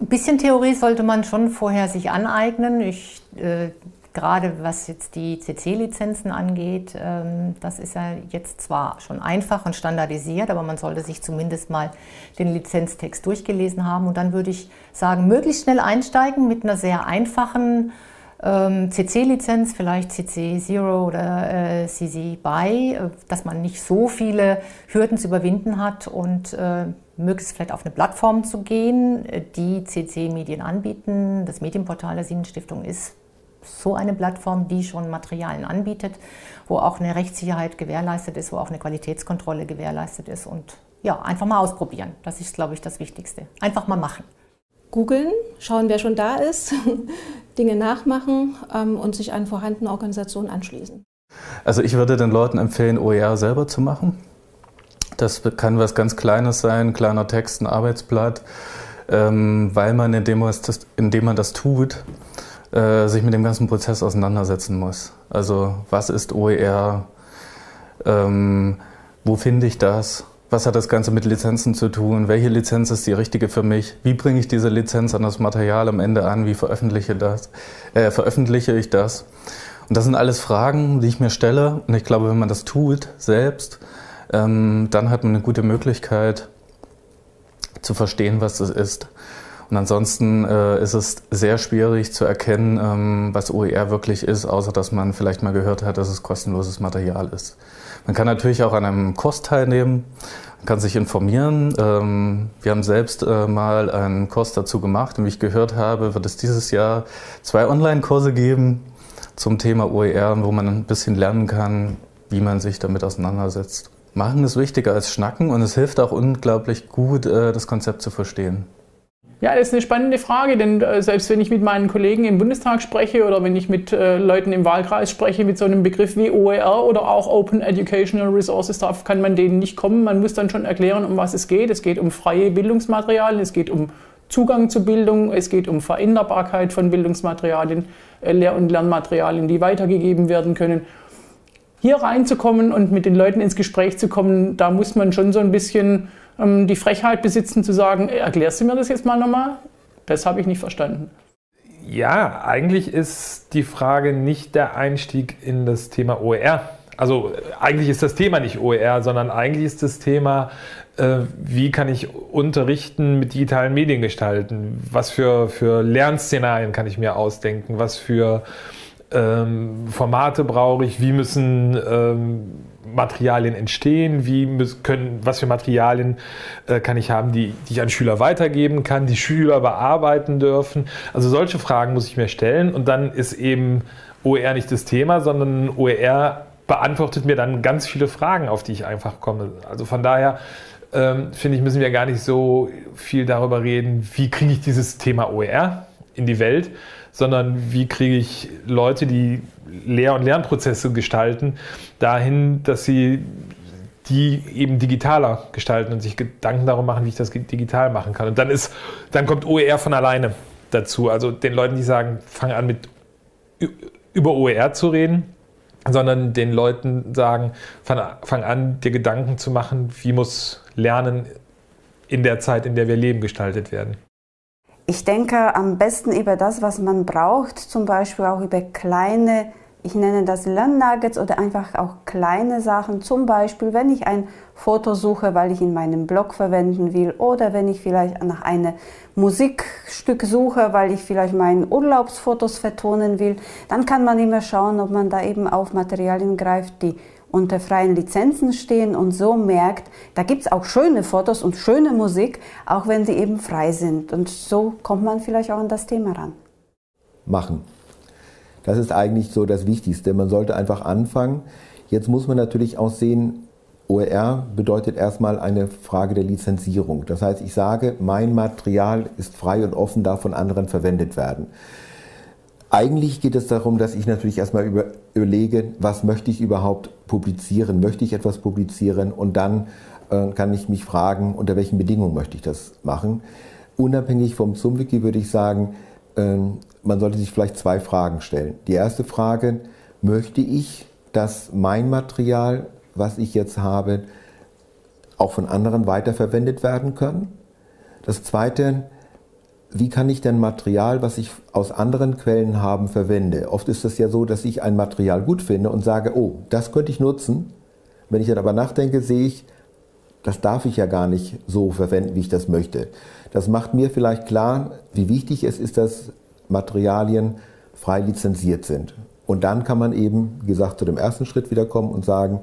Ein bisschen Theorie sollte man schon vorher sich aneignen. Gerade was jetzt die CC-Lizenzen angeht, das ist ja jetzt zwar schon einfach und standardisiert, aber man sollte sich zumindest mal den Lizenztext durchgelesen haben. Und dann würde ich sagen, möglichst schnell einsteigen mit einer sehr einfachen CC-Lizenz, vielleicht CC0 oder CC-BY, dass man nicht so viele Hürden zu überwinden hat und möglichst vielleicht auf eine Plattform zu gehen, die CC-Medien anbieten. Das Medienportal der Siemens-Stiftung ist so eine Plattform, die schon Materialien anbietet, wo auch eine Rechtssicherheit gewährleistet ist, wo auch eine Qualitätskontrolle gewährleistet ist. Und ja, einfach mal ausprobieren. Das ist, glaube ich, das Wichtigste. Einfach mal machen. Googeln, schauen, wer schon da ist, Dinge nachmachen und sich an vorhandene Organisationen anschließen. Also ich würde den Leuten empfehlen, OER selber zu machen. Das kann was ganz Kleines sein, ein kleiner Text, ein Arbeitsblatt, weil man, indem man das tut, sich mit dem ganzen Prozess auseinandersetzen muss. Also was ist OER, wo finde ich das? Was hat das Ganze mit Lizenzen zu tun? Welche Lizenz ist die richtige für mich? Wie bringe ich diese Lizenz an das Material am Ende an? Wie veröffentliche ich das? Und das sind alles Fragen, die ich mir stelle. Und ich glaube, wenn man das tut selbst, dann hat man eine gute Möglichkeit zu verstehen, was das ist. Und ansonsten ist es sehr schwierig zu erkennen, was OER wirklich ist, außer dass man vielleicht mal gehört hat, dass es kostenloses Material ist. Man kann natürlich auch an einem Kurs teilnehmen, man kann sich informieren. Wir haben selbst mal einen Kurs dazu gemacht und wie ich gehört habe, wird es dieses Jahr 2 Online-Kurse geben zum Thema OER, wo man ein bisschen lernen kann, wie man sich damit auseinandersetzt. Machen ist wichtiger als Schnacken und es hilft auch unglaublich gut, das Konzept zu verstehen. Ja, das ist eine spannende Frage, denn selbst wenn ich mit meinen Kollegen im Bundestag spreche oder wenn ich mit Leuten im Wahlkreis spreche, mit so einem Begriff wie OER oder auch Open Educational Resources, darauf kann man denen nicht kommen. Man muss dann schon erklären, um was es geht. Es geht um freie Bildungsmaterialien, es geht um Zugang zu Bildung, es geht um Veränderbarkeit von Bildungsmaterialien, Lehr- und Lernmaterialien, die weitergegeben werden können. Hier reinzukommen und mit den Leuten ins Gespräch zu kommen, da muss man schon so ein bisschen die Frechheit besitzen, zu sagen, erklärst du mir das jetzt mal nochmal? Das habe ich nicht verstanden. Ja, eigentlich ist die Frage nicht der Einstieg in das Thema OER. Also eigentlich ist das Thema nicht OER, sondern eigentlich ist das Thema, wie kann ich Unterrichten mit digitalen Medien gestalten? Was für Lernszenarien kann ich mir ausdenken? Was für Formate brauche ich? Wie müssen Materialien entstehen? Was für Materialien kann ich haben, die ich an Schüler weitergeben kann, die Schüler bearbeiten dürfen? Also solche Fragen muss ich mir stellen und dann ist eben OER nicht das Thema, sondern OER beantwortet mir dann ganz viele Fragen, auf die ich einfach komme. Also von daher finde ich, müssen wir gar nicht so viel darüber reden, wie kriege ich dieses Thema OER in die Welt, sondern wie kriege ich Leute, die Lehr- und Lernprozesse gestalten, dahin, dass sie die eben digitaler gestalten und sich Gedanken darum machen, wie ich das digital machen kann. Und dann kommt OER von alleine dazu. Also den Leuten, die sagen, fang an über OER zu reden, sondern den Leuten sagen, fang an, dir Gedanken zu machen, wie muss Lernen in der Zeit, in der wir leben, gestaltet werden. Ich denke am besten über das, was man braucht, zum Beispiel auch über kleine, ich nenne das Lern-Nuggets oder einfach auch kleine Sachen. Zum Beispiel, wenn ich ein Foto suche, weil ich in meinem Blog verwenden will oder wenn ich vielleicht nach einem Musikstück suche, weil ich vielleicht meine Urlaubsfotos vertonen will, dann kann man immer schauen, ob man da eben auf Materialien greift, die unter freien Lizenzen stehen und so merkt, da gibt es auch schöne Fotos und schöne Musik, auch wenn sie eben frei sind. Und so kommt man vielleicht auch an das Thema ran. Machen. Das ist eigentlich so das Wichtigste. Man sollte einfach anfangen. Jetzt muss man natürlich auch sehen, OER bedeutet erstmal eine Frage der Lizenzierung. Das heißt, ich sage, mein Material ist frei und offen, darf von anderen verwendet werden. Eigentlich geht es darum, dass ich natürlich erstmal überlege, was möchte ich überhaupt publizieren? Möchte ich etwas publizieren? Und dann kann ich mich fragen, unter welchen Bedingungen möchte ich das machen? Unabhängig vom Zoom-Wiki würde ich sagen, man sollte sich vielleicht 2 Fragen stellen. Die erste Frage, möchte ich, dass mein Material, was ich jetzt habe, auch von anderen weiterverwendet werden kann? Das Zweite, wie kann ich denn Material, was ich aus anderen Quellen habe, verwende? Oft ist es ja so, dass ich ein Material gut finde und sage, oh, das könnte ich nutzen. Wenn ich darüber nachdenke, sehe ich, das darf ich ja gar nicht so verwenden, wie ich das möchte. Das macht mir vielleicht klar, wie wichtig es ist, dass Materialien frei lizenziert sind. Und dann kann man eben, wie gesagt, zu dem ersten Schritt wiederkommen und sagen,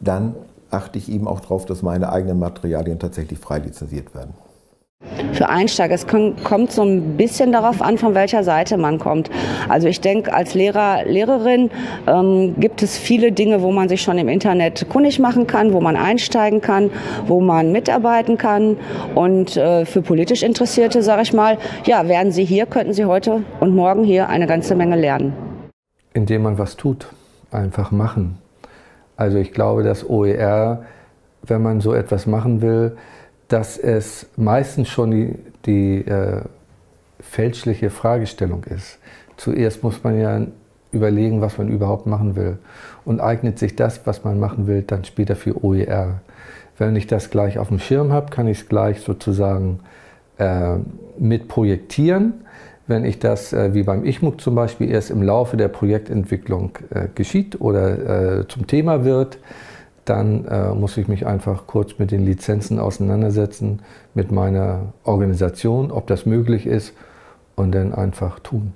dann achte ich eben auch darauf, dass meine eigenen Materialien tatsächlich frei lizenziert werden. Für Einsteiger, es kommt so ein bisschen darauf an, von welcher Seite man kommt. Also ich denke, als Lehrer, Lehrerin gibt es viele Dinge, wo man sich schon im Internet kundig machen kann, wo man einsteigen kann, wo man mitarbeiten kann. Und für politisch Interessierte, sage ich mal, ja, wären Sie hier, könnten Sie heute und morgen hier eine ganze Menge lernen. Indem man was tut, einfach machen. Also ich glaube, dass OER, wenn man so etwas machen will, dass es meistens schon die fälschliche Fragestellung ist. Zuerst muss man ja überlegen, was man überhaupt machen will. Und eignet sich das, was man machen will, dann später für OER. Wenn ich das gleich auf dem Schirm habe, kann ich es gleich sozusagen mit projektieren. Wenn ich das, wie beim Ichmuck zum Beispiel, erst im Laufe der Projektentwicklung geschieht oder zum Thema wird, dann muss ich mich einfach kurz mit den Lizenzen auseinandersetzen, mit meiner Organisation, ob das möglich ist, und dann einfach tun.